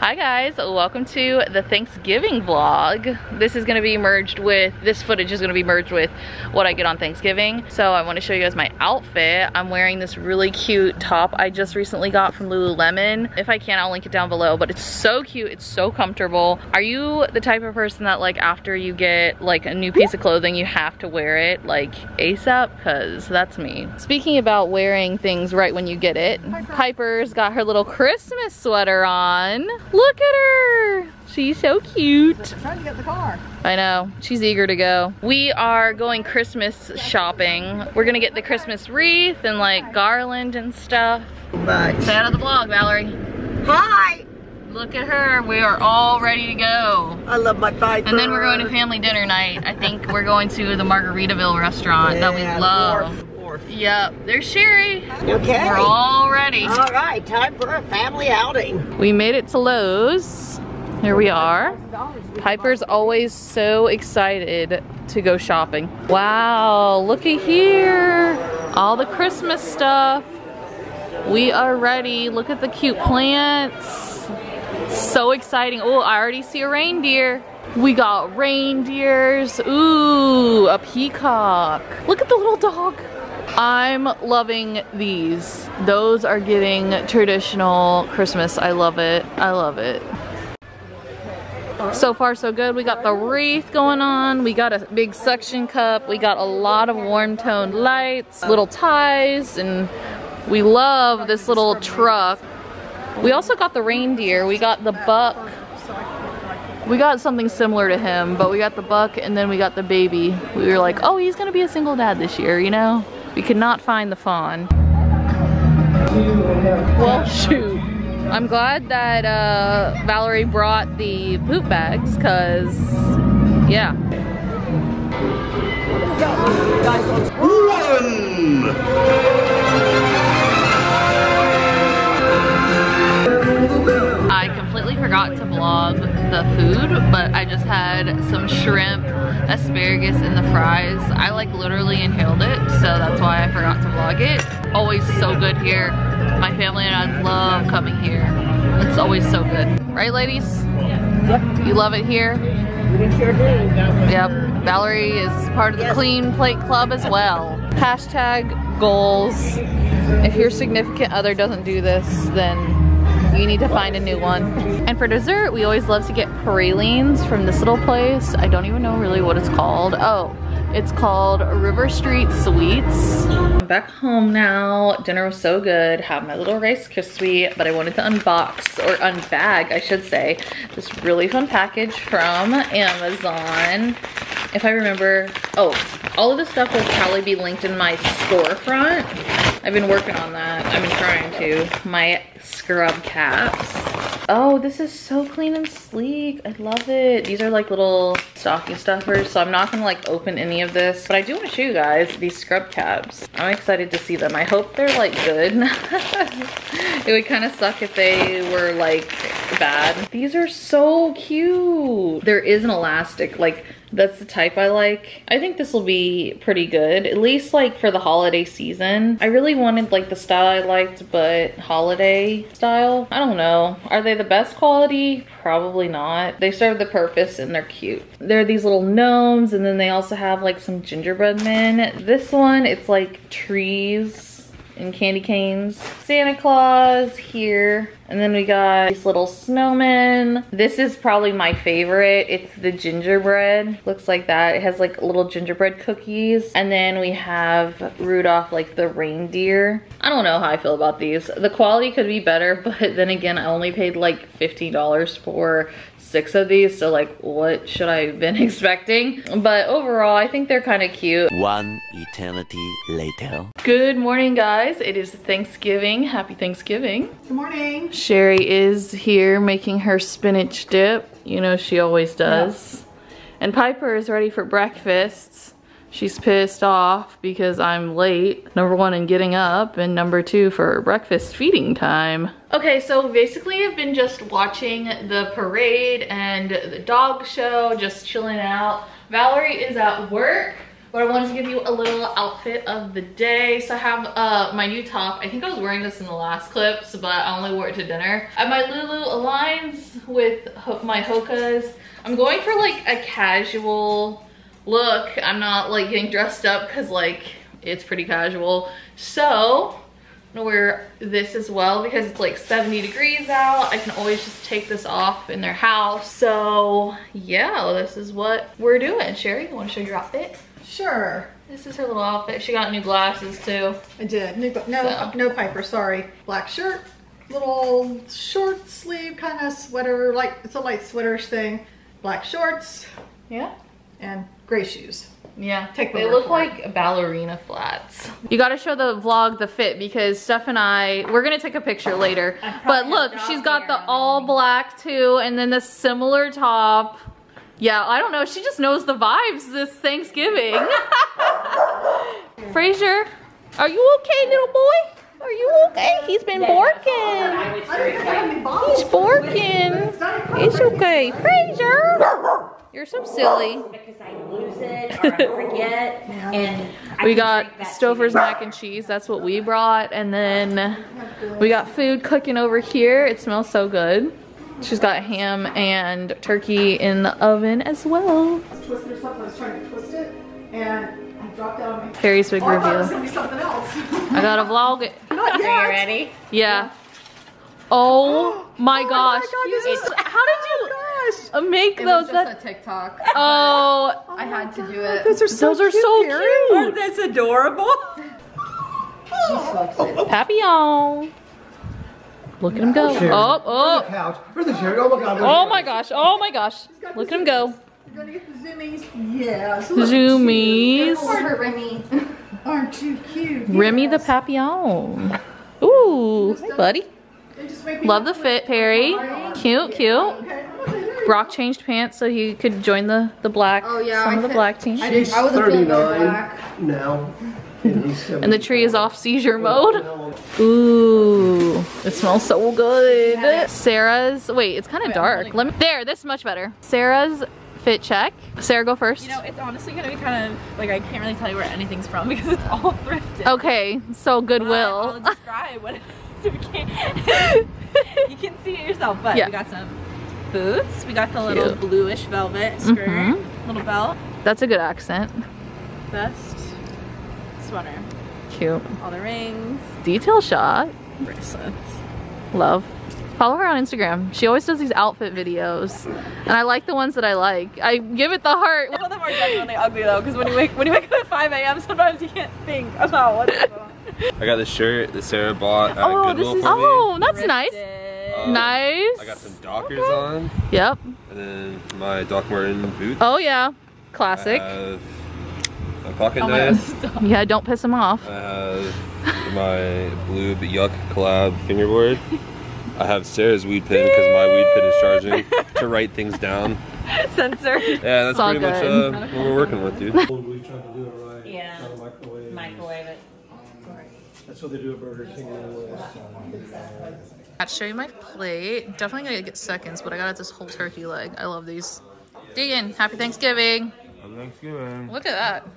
Hi guys, welcome to the Thanksgiving vlog. This is gonna be merged with, this footage is gonna be merged with what I get on Thanksgiving. So I wanna show you guys my outfit. I'm wearing this really cute top I just recently got from Lululemon. If I can, I'll link it down below, but it's so cute, it's so comfortable. Are you the type of person that like after you get like a new piece of clothing, you have to wear it like ASAP? Cause that's me. Speaking about wearing things right when you get it, Piper's got her little Christmas sweater on. Look at her! She's so cute. I'm trying to get the car. I know, she's eager to go. We are going Christmas shopping. We're gonna get the Christmas wreath and like garland and stuff. But say out of the vlog, Valerie. Hi! Look at her, we are all ready to go. I love my Piper. And then we're going to family dinner night. I think we're going to the Margaritaville restaurant that we love. Yep, there's Sherry. Okay. We're all ready. All right, time for a family outing. We made it to Lowe's. Here we are. Piper's always so excited to go shopping. Wow, look at here. All the Christmas stuff. We are ready. Look at the cute plants. So exciting. Oh, I already see a reindeer. We got reindeers. Ooh, a peacock. Look at the little dog. I'm loving these. Those are getting traditional Christmas. I love it. I love it. So far so good. We got the wreath going on. We got a big suction cup. We got a lot of warm toned lights, little ties, and we love this little truck. We also got the reindeer. We got the buck. We got something similar to him, but we got the buck and then we got the baby. We were like, oh, he's gonna be a single dad this year, you know? We could not find the fawn. Well, shoot. I'm glad that Valerie brought the poop bags, cause, yeah. Run! I completely forgot to vlog the food, but I just had some shrimp, asparagus, and the fries. I like literally inhaled it, so that's why I forgot to vlog it. Always so good here. My family and I love coming here. It's always so good. Right, ladies? Yep. You love it here? We sure do. Yep. Valerie is part of the Clean Plate Club as well. Hashtag goals. If your significant other doesn't do this, then you need to find a new one. And for dessert, we always love to get pralines from this little place. I don't even know really what it's called. Oh, it's called River Street Sweets. I'm back home now. Dinner was so good. Have my little Rice Krispie, but I wanted to unbox, or unbag, I should say, this really fun package from Amazon. If I remember, oh, all of this stuff will probably be linked in my storefront. I've been working on that. I've been trying to. My scrub caps. Oh, this is so clean and sleek. I love it. These are like little stocking stuffers, so I'm not gonna like open any of this, but I do want to show you guys these scrub caps. I'm excited to see them. I hope they're like good. It would kind of suck if they were like bad. These are so cute. There is an elastic, like that's the type I like. I think this will be pretty good, at least like for the holiday season. I really wanted like the style I liked, but holiday style, I don't know. Are they the best quality? Probably not. They serve the purpose and they're cute. There are these little gnomes, and then they also have like some gingerbread men. This one, it's like trees and candy canes. Santa Claus here. And then we got these little snowmen. This is probably my favorite. It's the gingerbread. Looks like that. It has like little gingerbread cookies. And then we have Rudolph, like the reindeer. I don't know how I feel about these. The quality could be better, but then again, I only paid like $50 for 6 of these, so like what should I have been expecting? But overall, I think they're kind of cute. One eternity later. Good morning, guys. It is Thanksgiving. Happy Thanksgiving. Good morning. Sherry is here making her spinach dip. You know she always does. Yeah. And Piper is ready for breakfast. She's pissed off because I'm late. Number one, in getting up, and number two, for breakfast feeding time. Okay, so basically I've been just watching the parade and the dog show, just chilling out. Valerie is at work. But I wanted to give you a little outfit of the day. So I have my new top. I think I was wearing this in the last clips, but I only wore it to dinner. I have my Lulu Aligns with my Hokas. I'm going for like a casual look. I'm not like getting dressed up because like it's pretty casual. So I'm gonna wear this as well because it's like 70 degrees out. I can always just take this off in their house. So yeah, this is what we're doing. Sherry, you wanna show your outfit? Sure. This is her little outfit. She got new glasses too. I did. No Piper, sorry. Black shirt, little short sleeve kind of sweater, like it's a light sweaterish thing. Black shorts. Yeah. And gray shoes. Yeah. They look like ballerina flats. You gotta show the vlog the fit because Steph and I, we're gonna take a picture later. But look, she's got the all black too, and then the similar top. Yeah, I don't know. She just knows the vibes this Thanksgiving. Fraser, are you okay, little boy? Are you okay? He's been borking. He's borking. It's okay. Fraser! You're so silly. Because I lose it or I forget. And we got Stouffer's mac and cheese. That's what we brought. And then we got food cooking over here. It smells so good. She's got ham and turkey in the oven as well. Harry's big review. I gotta vlog it. Not yet. Are you ready? Yeah. Oh my gosh. How did you make those? It was just a TikTok. Oh. I had to do it. Those are so cute. Aren't those adorable? Papillon. Look at him go. Sherry. Oh, oh. Oh my gosh. Oh my gosh. Look at him go. You're gonna get the zoomies. Yeah. So zoomies. Order, Remy. Aren't you cute? Remy the Papillon. Ooh. Hey, buddy. Love the fit, Perry. Cute, cute. Brock changed pants so he could join the black. Oh, yeah. Some of the black team. She's 39 now. And the tree is off seizure mode. Ooh, it smells so good. Sarah's, wait, it's kind of dark. Let me, there, this is much better. Sarah's fit check. Sarah, go first. You know, it's honestly gonna be kind of like, I can't really tell you where anything's from because it's all thrifted. Okay, so Goodwill. I'll describe what it is. You can see it yourself, but yeah. We got some boots. We got the little bluish velvet skirt, little belt. That's a good accent. Vest. Sweater. Cute. All the rings. Detail shot. Bracelets. Love. Follow her on Instagram. She always does these outfit videos, and I like the ones that I like. I give it the heart. Some of them are definitely ugly though, because when you wake up at 5 AM, sometimes you can't think about what's going on. I got this shirt that Sarah bought at Goodwill for me. Oh, that's nice. Nice. I got some Dockers on. Yep. And then my Doc Marten boots. Oh yeah, classic. My pocket knife. Yeah, don't piss him off. I have my blue Yuck collab fingerboard. I have Sarah's weed pen because my weed pen is charging to write things down. Censor. Yeah, that's pretty much what we're working with, dude. We try to do it right. Yeah. Microwave it. That's what they do at Burger King. I'll show you my plate. Definitely gonna get seconds, but I got this whole turkey leg. I love these. Deegan, happy Thanksgiving. Happy Thanksgiving. Look at that.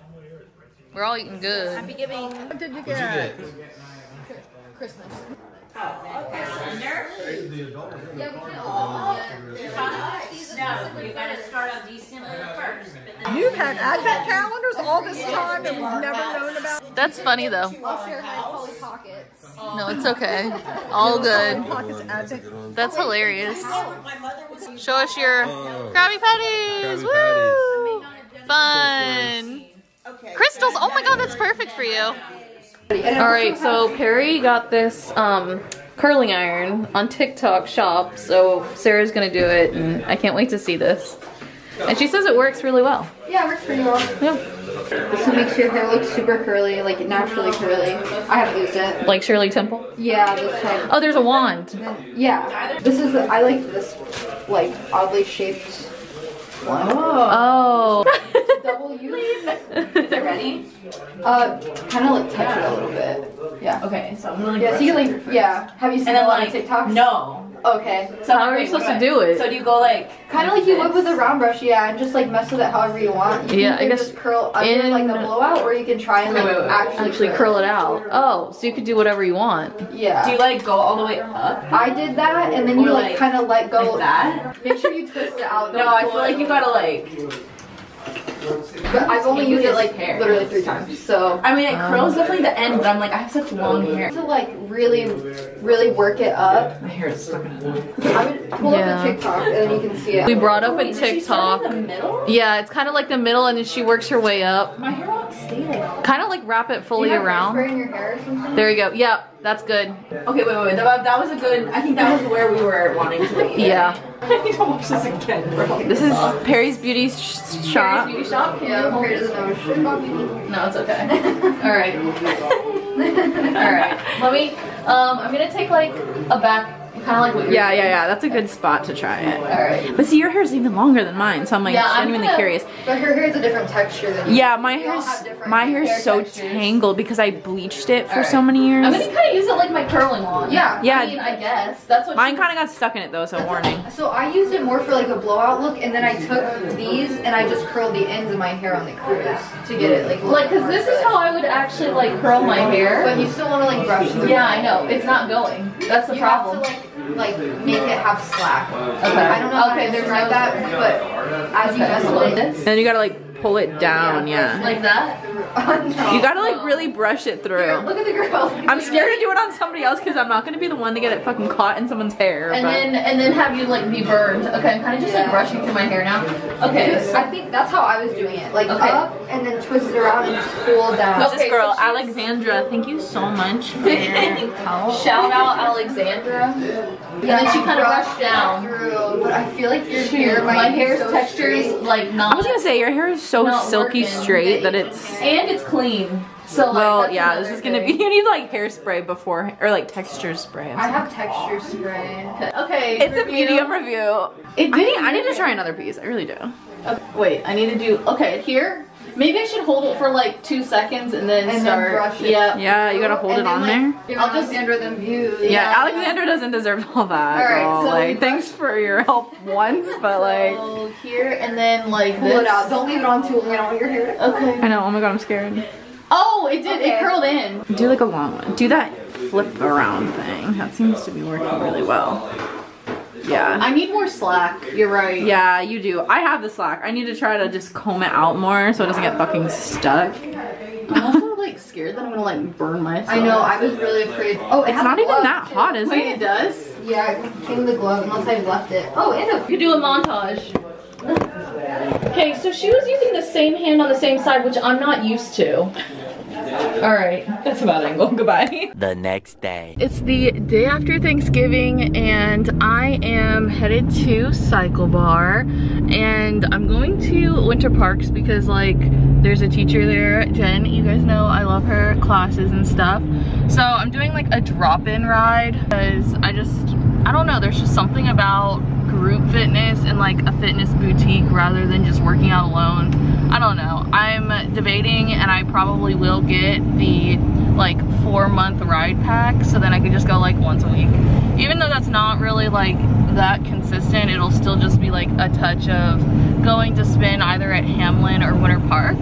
We're all eating good. Happy giving. What did you get? Christmas. You've had advent calendars all this time and we've never known about it. That's funny though. I'll share my Polly Pockets. No, it's okay. All good. That's hilarious. Show us your Krabby Patties. Woo! Fun. Crystals, oh my god, that's perfect for you. Alright, so Perry got this curling iron on TikTok Shop, so Sarah's gonna do it, and I can't wait to see this. And she says it works really well. Yeah, it works pretty well. Yeah. This will make sure your hair looks super curly, like naturally curly. I haven't used it. Like Shirley Temple? Yeah, this time. Oh, there's a wand. Then, yeah. This is, I like this, like, oddly shaped one. Oh. Oh. Double use. Is it ready? Kind of like touch it a little bit. Yeah. Okay, so I'm gonna like. Yeah, so you like. Yeah. Have you seen a lot of TikToks? No. Okay. So how are you supposed to do it? So do you go like kind of like you would with a round brush, yeah, and just like mess with it however you want. You yeah, can I guess just curl under like the blowout, or you can try and like actually curl it out. Oh, so you could do whatever you want. Yeah. Do you like go all the way up? I did that, and then you like kind of let go. Like that. Make sure you twist it out. No, I feel like you gotta like. But I've only used it like hair. Literally 3 times, so. I mean, it curls definitely the end, but I'm like, I have such long hair. To like really, really work it up. My hair is stuck in it. I would pull up the TikTok and then you can see it. We brought up a TikTok. She in the middle? Yeah, it's kind of like the middle, and then she works her way up. My hair won't stay like. Kind of like wrap it fully around. You your hair or something? There you go. Yeah, that's good. Okay, wait. That was a good. I think that was where we were wanting to leave. Yeah. I need to watch this again. This is Perry's Beauty Shop. Perry's Beauty Shop? Yeah, Perry doesn't know shit about beauty. No, it's okay. Alright. Alright. Let me, I'm gonna take like a back, kind of like what you're doing. That's a good spot to try it. Alright. But see, your hair's even longer than mine, so I'm like genuinely curious. But her hair's a different texture than yours. Yeah, my hair's so tangled because I bleached it for so many years. I'm gonna kind of use it like my curling wand. Yeah. Yeah. I mean, I guess that's what. Mine kind of got stuck in it though, so warning. So I used it more for like a blowout look, and then I took these and I just curled the ends of my hair on the curls to get it like because this is how I would actually like curl my hair. But you still want to like brush. Yeah, I know. It's not going. That's the problem. Like make it have slack. Okay. I don't know. Okay, there's like that, but as you mess with this, then you gotta like pull it down. Yeah. Like that. You gotta like really brush it through. Here, look at the girl. I'm scared to do it on somebody else because I'm not gonna be the one to get it fucking caught in someone's hair. And then have you like be burned. Okay, I'm kind of just like brushing through my hair now. Okay. I think that's how I was doing it. Like up and then twist it around and pull down. Okay, this girl, so Alexandra. Thank you so much for your help. Shout out Alexandra. And then she kind of brushed down. But I feel like your hair, my hair's texture is like not. I was gonna say your hair is so silky straight that it's. And it's clean. So like, well, yeah, this is gonna be. You need like hairspray before, or like texture spray. I have texture spray. Okay. It's a medium review. I need to try another piece. I really do. Okay, wait, I need to do. Okay, here. Maybe I should hold it for like 2 seconds and then start. Then brush it. Yeah. Yeah, you gotta hold it on like, there. Alexandra then views. Yeah, yeah, Alexandra doesn't deserve all that. All right. All. So like, thanks for your help once, but like. So here and then like pull it out. Don't leave it on too long. I don't want your hair to. Okay. I know. Oh my god, I'm scared. Oh, it did. Okay. It curled in. Do like a long one. Do that flip around thing. That seems to be working really well. Yeah. I need more slack. You're right. Yeah, you do. I have the slack. I need to try to just comb it out more so it doesn't get fucking stuck. I'm also like scared that I'm gonna like burn myself. I know. I was really afraid. Oh, it's not even that hot, is it? Wait, it does? Yeah, it came with a glove unless I left it. Oh, and you could do a montage. Okay, so she was using the same hand on the same side, which I'm not used to. Alright, that's about angle. Goodbye. The next day. It's the day after Thanksgiving and I am headed to Cycle Bar and I'm going to Winter Parks because like there's a teacher there, Jen, you guys know I love her classes and stuff. So I'm doing like a drop-in ride because I don't know, there's just something about group fitness and like a fitness boutique rather than just working out alone. I don't know. I'm debating and I probably will get the like 4-month ride pack so then I could just go like once a week. Even though that's not really like that consistent, it'll still just be like a touch of going to spin either at Hamlin or Winter Park.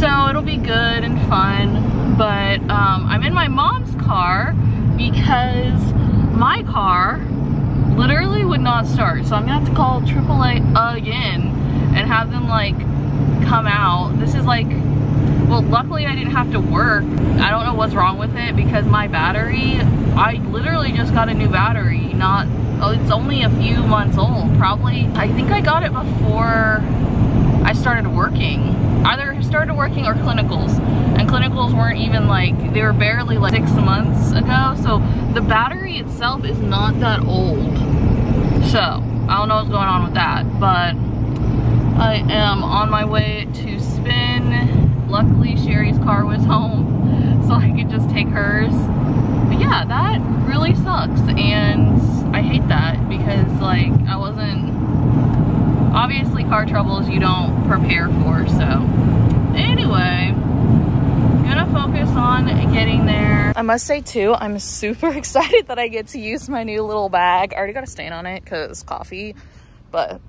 So it'll be good and fun, but I'm in my mom's car because my car literally would not start, so I'm gonna have to call Triple A again and have them like come out. This is like, well, luckily I didn't have to work. I don't know what's wrong with it because my battery, I literally just got a new battery. It's only a few months old. Probably, I think I got it before I started working. Either started working or clinicals. And clinicals weren't even like, they were barely like 6 months ago. So the battery itself is not that old. So I don't know what's going on with that, but I am on my way to spin. Luckily Sherry's car was home, so I could just take hers. But yeah, that really sucks. And I hate that because like I wasn't, obviously car troubles you don't prepare for, so anyway, I'm gonna focus on getting there. I must say too, I'm super excited that I get to use my new little bag. I already got a stain on it because coffee, but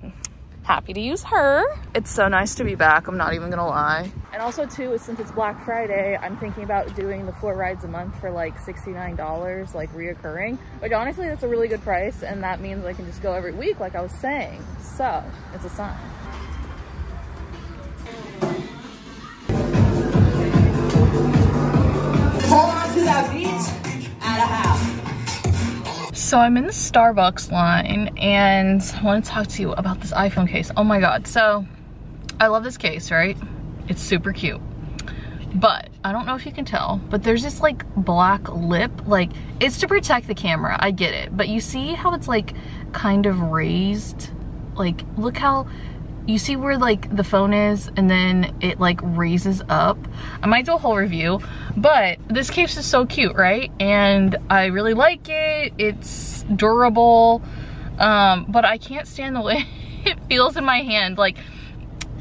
happy to use her. It's so nice to be back, I'm not even gonna lie. And also too, since it's Black Friday, I'm thinking about doing the 4 rides a month for like $69, like reoccurring. Like honestly, that's a really good price, and that means I can just go every week like I was saying. So, it's a sign. Hold on to that beat at a half. So I'm in the Starbucks line and I want to talk to you about this iPhone case. Oh my God. So I love this case, right? It's super cute, but I don't know if you can tell, but there's this like black lip, like it's to protect the camera. I get it. But you see how it's like kind of raised, like look how you see where like the phone is and then it like raises up. I might do a whole review, but this case is so cute, right? And I really like it. It's durable, but I can't stand the way it feels in my hand. Like,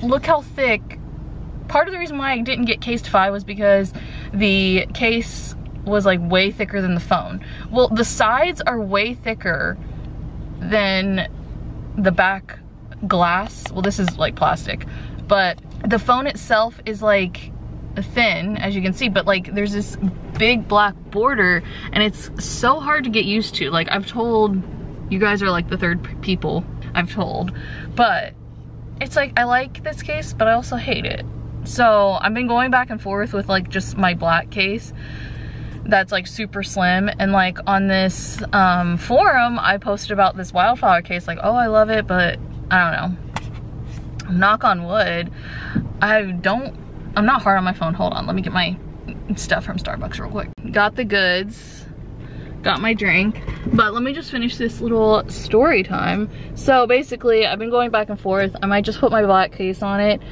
look how thick. Part of the reason why I didn't get Casetify was because the case was like way thicker than the phone. Well, the sides are way thicker than the back glass. Well, this is like plastic, but the phone itself is like thin, as you can see, but like there's this big black border and it's so hard to get used to. Like I've told, you guys are like the third people I've told, but it's like, I like this case, but I also hate it. So I've been going back and forth with like just my black case that's like super slim, and like on this forum I posted about this Wildflower case, like, oh, I love it, but I don't know, knock on wood, I'm not hard on my phone. Hold on, let me get my stuff from Starbucks real quick. Got the goods, got my drink, but let me just finish this little story time. So basically, I've been going back and forth. I might just put my black case on it.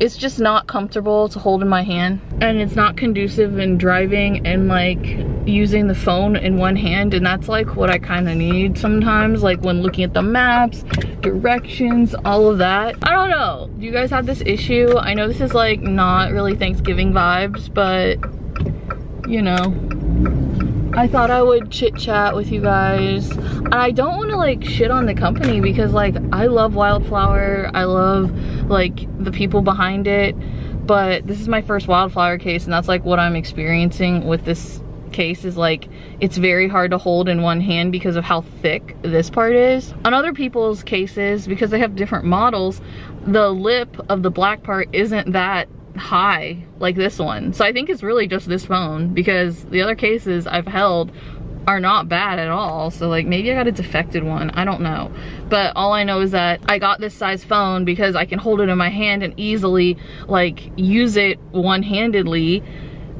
It's just not comfortable to hold in my hand, and it's not conducive in driving and like using the phone in one hand, and that's like what I kind of need sometimes, like when looking at the maps, directions, all of that. I don't know, do you guys have this issue? I know this is like not really Thanksgiving vibes, but you know, I thought I would chit chat with you guys. And I don't want to like shit on the company because like I love Wildflower, I love like the people behind it, but this is my first Wildflower case, and that's like what I'm experiencing with this case, is like it's very hard to hold in one hand because of how thick this part is. On other people's cases, because they have different models, the lip of the black part isn't that high like this one. So I think it's really just this phone, because the other cases I've held are not bad at all. So like maybe I got a defected one, I don't know. But all I know is that I got this size phone because I can hold it in my hand and easily like use it one-handedly,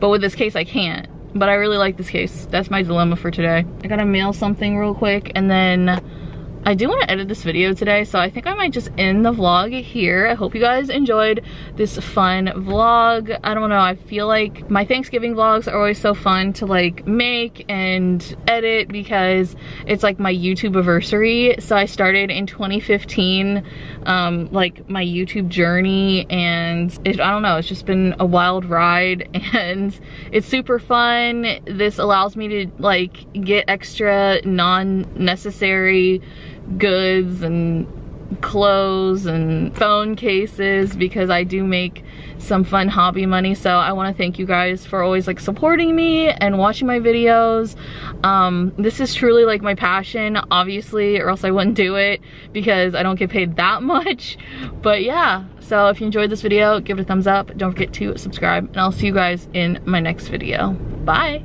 but with this case I can't. But I really like this case. That's my dilemma for today. I gotta mail something real quick, and then I do want to edit this video today, so I think I might just end the vlog here. I hope you guys enjoyed this fun vlog. I don't know, I feel like my Thanksgiving vlogs are always so fun to like make and edit because it's like my YouTube anniversary. So I started in 2015, like my YouTube journey, and I don't know, it's just been a wild ride and it's super fun. This allows me to like get extra non-necessary goods and clothes and phone cases because I do make some fun hobby money. So I want to thank you guys for always like supporting me and watching my videos. This is truly like my passion, obviously, or else I wouldn't do it because I don't get paid that much. But yeah, so if you enjoyed this video, give it a thumbs up, don't forget to subscribe, and I'll see you guys in my next video. Bye.